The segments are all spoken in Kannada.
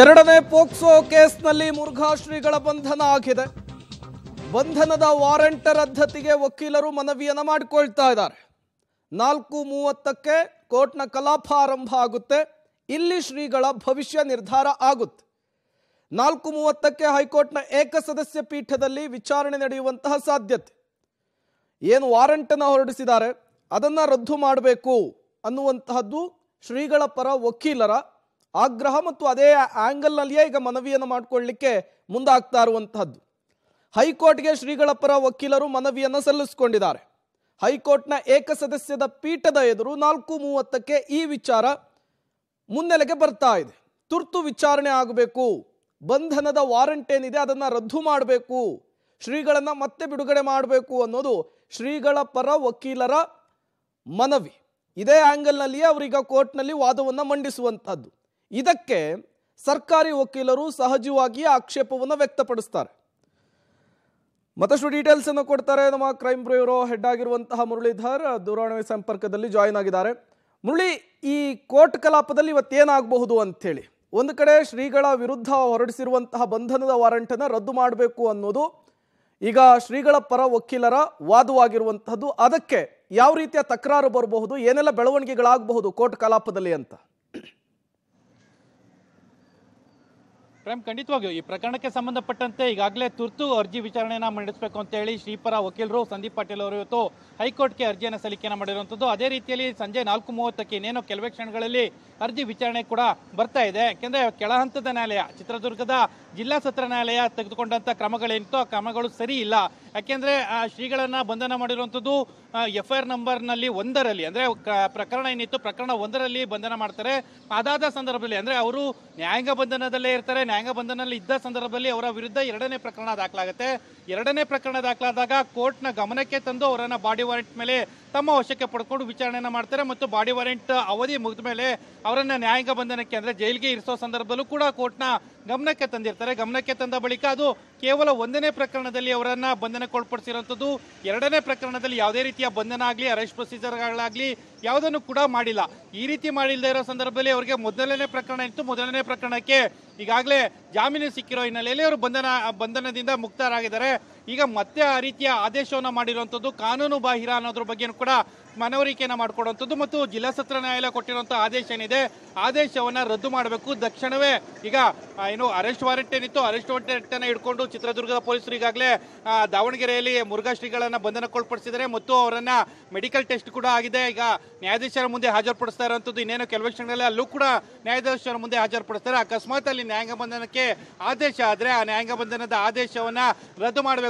ಎರಡನೇ ಪೋಕ್ಸೋ ಕೇಸ್ನಲ್ಲಿ ಮುರುಘಾ ಶ್ರೀಗಳ ಬಂಧನ ಆಗಿದೆ। ಬಂಧನದ ವಾರೆಂಟ್ ರದ್ದತಿಗೆ ವಕೀಲರು ಮನವಿಯನ್ನು ಮಾಡಿಕೊಳ್ತಾ ಇದ್ದಾರೆ। 4:30 ಕ್ಕೆ ಕೋರ್ಟ್ನ ಕಲಾಪ ಆರಂಭ ಆಗುತ್ತೆ। ಇಲ್ಲಿ ಶ್ರೀಗಳ ಭವಿಷ್ಯ ನಿರ್ಧಾರ ಆಗುತ್ತೆ। 4:30 ಕ್ಕೆ ಹೈಕೋರ್ಟ್ನ ಏಕಸದಸ್ಯ ಪೀಠದಲ್ಲಿ ವಿಚಾರಣೆ ನಡೆಯುವಂತಹ ಸಾಧ್ಯತೆ। ಏನು ವಾರೆಂಟ್ ಅನ್ನು ಹೊರಡಿಸಿದ್ದಾರೆ ಅದನ್ನು ರದ್ದು ಮಾಡಬೇಕು ಅನ್ನುವಂತಹದ್ದು ಶ್ರೀಗಳ ಪರ ವಕೀಲರ ಆಗ್ರಹ ಮತ್ತು ಅದೇ ಆಂಗಲ್ನಲ್ಲಿಯೇ ಈಗ ಮನವಿಯನ್ನು ಮಾಡಿಕೊಳ್ಳಲಿಕ್ಕೆ ಮುಂದಾಗ್ತಾ ಇರುವಂತಹದ್ದು। ಹೈಕೋರ್ಟ್ಗೆ ಶ್ರೀಗಳ ಪರ ವಕೀಲರು ಮನವಿಯನ್ನು ಸಲ್ಲಿಸಿಕೊಂಡಿದ್ದಾರೆ। ಹೈಕೋರ್ಟ್ನ ಏಕಸದಸ್ಯದ ಪೀಠದ ಎದುರು 4:30 ಈ ವಿಚಾರ ಮುನ್ನೆಲೆಗೆ ಬರ್ತಾ ಇದೆ। ತುರ್ತು ವಿಚಾರಣೆ ಆಗಬೇಕು, ಬಂಧನದ ವಾರಂಟ್ ಏನಿದೆ ಅದನ್ನು ರದ್ದು ಮಾಡಬೇಕು, ಶ್ರೀಗಳನ್ನು ಮತ್ತೆ ಬಿಡುಗಡೆ ಮಾಡಬೇಕು ಅನ್ನೋದು ಶ್ರೀಗಳ ಪರ ವಕೀಲರ ಮನವಿ। ಇದೇ ಆ್ಯಂಗಲ್ನಲ್ಲಿಯೇ ಅವರೀಗ ಕೋರ್ಟ್ನಲ್ಲಿ ವಾದವನ್ನು ಮಂಡಿಸುವಂಥದ್ದು। ಇದಕ್ಕೆ ಸರ್ಕಾರಿ ವಕೀಲರು ಸಹಜವಾಗಿ ಆಕ್ಷೇಪವನ್ನು ವ್ಯಕ್ತಪಡಿಸುತ್ತಾರೆ। ಮತ್ತಷ್ಟು ಡೀಟೇಲ್ಸ್ ಅನ್ನು ಕೊಡ್ತಾರೆ ನಮ್ಮ ಕ್ರೈಮ್ ಬ್ಯೂರೋ ಹೆಡ್ ಆಗಿರುವಂತಹ ಮುರಳೀಧರ್ ದೂರವಾಣಿ ಸಂಪರ್ಕದಲ್ಲಿ ಜಾಯಿನ್ ಆಗಿದ್ದಾರೆ। ಮುರಳಿ, ಈ ಕೋರ್ಟ್ ಕಲಾಪದಲ್ಲಿ ಇವತ್ತೇನಾಗಬಹುದು ಅಂಥೇಳಿ ಒಂದು ಕಡೆ ಶ್ರೀಗಳ ವಿರುದ್ಧ ಹೊರಡಿಸಿರುವಂತಹ ಬಂಧನದ ವಾರಂಟನ್ನು ರದ್ದು ಮಾಡಬೇಕು ಅನ್ನೋದು ಈಗ ಶ್ರೀಗಳ ಪರ ವಕೀಲರ ವಾದವಾಗಿರುವಂತಹದ್ದು, ಅದಕ್ಕೆ ಯಾವ ರೀತಿಯ ತಕರಾರು ಬರಬಹುದು, ಏನೆಲ್ಲ ಬೆಳವಣಿಗೆಗಳಾಗಬಹುದು ಕೋರ್ಟ್ ಕಲಾಪದಲ್ಲಿ ಅಂತ? ಪ್ರೇಮ್, ಖಂಡಿತವಾಗಿಯೂ ಈ ಪ್ರಕರಣಕ್ಕೆ ಸಂಬಂಧಪಟ್ಟಂತೆ ಈಗಾಗಲೇ ತುರ್ತು ಅರ್ಜಿ ವಿಚಾರಣೆಯನ್ನು ಮಂಡಿಸಬೇಕು ಅಂತೇಳಿ ಶ್ರೀಪರ ವಕೀಲರು ಸಂದೀಪ್ ಪಾಟೀಲ್ ಅವರು ಇವತ್ತು ಹೈಕೋರ್ಟ್ಗೆ ಅರ್ಜಿಯನ್ನು ಸಲ್ಲಿಕೆಯನ್ನು ಮಾಡಿರುವಂಥದ್ದು। ಅದೇ ರೀತಿಯಲ್ಲಿ ಸಂಜೆ 4:30 ಇನ್ನೇನು ಕೆಲವೇ ಕ್ಷಣಗಳಲ್ಲಿ ಅರ್ಜಿ ವಿಚಾರಣೆ ಕೂಡ ಬರ್ತಾ ಇದೆ। ಯಾಕೆಂದರೆ ಕೆಳಹಂತದ ನ್ಯಾಯಾಲಯ ಚಿತ್ರದುರ್ಗದ ಜಿಲ್ಲಾ ಸತ್ರ ನ್ಯಾಯಾಲಯ ತೆಗೆದುಕೊಂಡಂಥ ಕ್ರಮಗಳೇನಿತ್ತು ಆ ಕ್ರಮಗಳು ಸರಿ ಇಲ್ಲ। ಯಾಕೆಂದರೆ ಶ್ರೀಗಳನ್ನು ಬಂಧನ ಮಾಡಿರುವಂಥದ್ದು FIR ನಂಬರ್ನಲ್ಲಿ 1ರಲ್ಲಿ, ಅಂದರೆ ಪ್ರಕರಣ ಏನಿತ್ತು ಪ್ರಕರಣ 1ರಲ್ಲಿ ಬಂಧನ ಮಾಡ್ತಾರೆ। ಅದಾದ ಸಂದರ್ಭದಲ್ಲಿ ಅಂದರೆ ಅವರು ನ್ಯಾಯಾಂಗ ಬಂಧನದಲ್ಲೇ ಇರ್ತಾರೆ। ನ್ಯಾಯಾಂಗ ಬಂಧನದಲ್ಲಿ ಇದ್ದ ಸಂದರ್ಭದಲ್ಲಿ ಅವರ ವಿರುದ್ಧ 2ನೇ ಪ್ರಕರಣ ದಾಖಲಾಗುತ್ತೆ। 2ನೇ ಪ್ರಕರಣ ದಾಖಲಾದಾಗ ಕೋರ್ಟ್ನ ಗಮನಕ್ಕೆ ತಂದು ಅವರನ್ನು ಬಾಡಿ ವಾರೆಂಟ್ ಮೇಲೆ ತಮ್ಮ ವಶಕ್ಕೆ ಪಡ್ಕೊಂಡು ವಿಚಾರಣೆಯನ್ನು ಮಾಡ್ತಾರೆ ಮತ್ತು ಬಾಡಿ ವಾರೆಂಟ್ ಅವಧಿ ಮುಗಿದ ಮೇಲೆ ಅವರನ್ನು ನ್ಯಾಯಾಂಗ ಬಂಧನಕ್ಕೆ ಅಂದರೆ ಜೈಲಿಗೆ ಇರಿಸೋ ಸಂದರ್ಭದಲ್ಲೂ ಕೂಡ ಕೋರ್ಟ್ನ ಗಮನಕ್ಕೆ ತಂದಿರ್ತಾರೆ। ಗಮನಕ್ಕೆ ತಂದ ಬಳಿಕ ಅದು ಕೇವಲ 1ನೇ ಪ್ರಕರಣದಲ್ಲಿ ಅವರನ್ನು ಬಂಧನಕ್ಕೆ ಒಳಪಡಿಸಿರುವಂಥದ್ದು, 2ನೇ ಪ್ರಕರಣದಲ್ಲಿ ಯಾವುದೇ ರೀತಿಯ ಬಂಧನ ಆಗಲಿ ಅರೆಸ್ಟ್ ಪ್ರೊಸೀಜರ್ಗಳಾಗಲಿ ಯಾವುದನ್ನು ಕೂಡ ಮಾಡಿಲ್ಲ। ಈ ರೀತಿ ಮಾಡಿಲ್ಲದೆ ಇರೋ ಸಂದರ್ಭದಲ್ಲಿ ಅವರಿಗೆ ಮೊದಲನೇ ಪ್ರಕರಣ ಇತ್ತು, ಮೊದಲನೇ ಪ್ರಕರಣಕ್ಕೆ ಈಗಾಗಲೇ ಜಾಮೀನು ಸಿಕ್ಕಿರೋ ಹಿನ್ನೆಲೆಯಲ್ಲಿ ಅವರು ಬಂಧನದಿಂದ ಮುಕ್ತರಾಗಿದ್ದಾರೆ। ಈಗ ಮತ್ತೆ ಆ ರೀತಿಯ ಆದೇಶವನ್ನು ಮಾಡಿರುವಂಥದ್ದು ಕಾನೂನು ಬಾಹಿರ ಅನ್ನೋದ್ರ ಬಗ್ಗೆಯೂ ಕೂಡ ಮನವರಿಕೆಯನ್ನು ಮಾಡಿಕೊಡುವಂಥದ್ದು ಮತ್ತು ಜಿಲ್ಲಾ ಸತ್ರ ನ್ಯಾಯಾಲಯ ಕೊಟ್ಟಿರುವಂಥ ಆದೇಶ ಏನಿದೆ ಆದೇಶವನ್ನು ರದ್ದು ಮಾಡಬೇಕು ತಕ್ಷಣವೇ। ಈಗ ಏನು ಅರೆಸ್ಟ್ ವಾರೆಂಟ್ ಏನಿತ್ತು ಅರೆಸ್ಟ್ ವಾರೆಂಟನ್ನು ಹಿಡ್ಕೊಂಡು ಚಿತ್ರದುರ್ಗದ ಪೊಲೀಸರು ಈಗಾಗಲೇ ದಾವಣಗೆರೆಯಲ್ಲಿ ಮುರುಘಾ ಶ್ರೀಗಳನ್ನು ಬಂಧನಕ್ಕೊಳಪಡಿಸಿದ್ದಾರೆ ಮತ್ತು ಅವರನ್ನು ಮೆಡಿಕಲ್ ಟೆಸ್ಟ್ ಕೂಡ ಆಗಿದೆ, ಈಗ ನ್ಯಾಯಾಧೀಶರ ಮುಂದೆ ಹಾಜರುಪಡಿಸ್ತಾ ಇರುವಂಥದ್ದು। ಇನ್ನೇನು ಕೆಲವೇ ಕ್ಷಣಗಳಲ್ಲಿ ಅಲ್ಲೂ ಕೂಡ ನ್ಯಾಯಾಧೀಶರ ಮುಂದೆ ಹಾಜರುಪಡಿಸ್ತಾರೆ। ಅಕಸ್ಮಾತ್ ಅಲ್ಲಿ ನ್ಯಾಯಾಂಗ ಬಂಧನಕ್ಕೆ ಆದೇಶ ಆದರೆ ಆ ನ್ಯಾಯಾಂಗ ಬಂಧನದ ಆದೇಶವನ್ನು ರದ್ದು ಮಾಡಬೇಕು,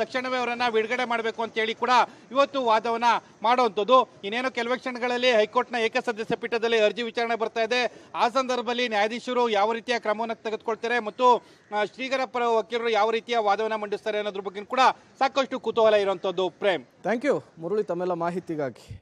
ತಕ್ಷಣವೇ ಅವರನ್ನು ಬಿಡುಗಡೆ ಮಾಡಬೇಕು ಅಂತೇಳಿ ಕೂಡ ಇವತ್ತು ವಾದವನ್ನು ಮಾಡುವಂಥದ್ದು। ಇನ್ನೇನು ಕೆಲವೇ ಕ್ಷಣಗಳಲ್ಲಿ ಹೈಕೋರ್ಟ್ನ ಏಕಸದಸ್ಯ ಪೀಠದಲ್ಲಿ ಅರ್ಜಿ ವಿಚಾರಣೆ ಬರ್ತಾ ಇದೆ। ಆ ಸಂದರ್ಭದಲ್ಲಿ ನ್ಯಾಯಾಧೀಶರು ಯಾವ ರೀತಿಯ ಕ್ರಮವನ್ನು ತೆಗೆದುಕೊಳ್ತಾರೆ ಮತ್ತು ಶ್ರೀಗರ ಪರ ವಕೀಲರು ಯಾವ ರೀತಿಯ ವಾದವನ್ನು ಮಂಡಿಸ್ತಾರೆ ಅನ್ನೋದ್ರ ಬಗ್ಗೆ ಕೂಡ ಸಾಕಷ್ಟು ಕುತೂಹಲ ಇರುವಂಥದ್ದು। ಪ್ರೇಮ್, ಥ್ಯಾಂಕ್ ಯು ಮುರಳಿ ತಮ್ಮೆಲ್ಲ ಮಾಹಿತಿಗಾಗಿ।